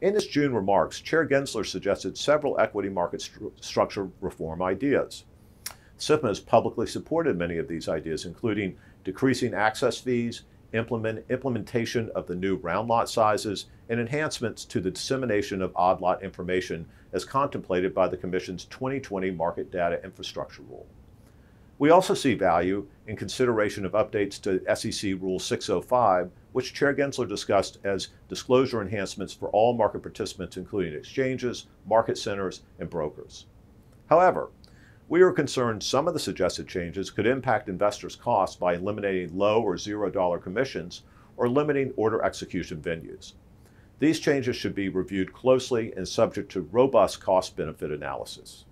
In his June remarks, Chair Gensler suggested several equity market structure reform ideas. SIFMA has publicly supported many of these ideas, including decreasing access fees, implementation of the new round lot sizes, and enhancements to the dissemination of odd lot information as contemplated by the Commission's 2020 Market Data Infrastructure Rule. We also see value in consideration of updates to SEC Rule 605, which Chair Gensler discussed as disclosure enhancements for all market participants, including exchanges, market centers, and brokers. However, we are concerned some of the suggested changes could impact investors' costs by eliminating low or $0 commissions or limiting order execution venues. These changes should be reviewed closely and subject to robust cost-benefit analysis.